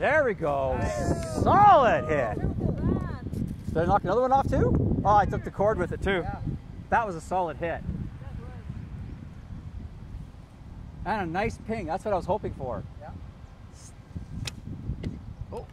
There we go. Nice. Solid hit. Did I knock another one off too? Oh, I took the cord with it too. Yeah. That was a solid hit. And a nice ping. That's what I was hoping for. Yeah. Oh.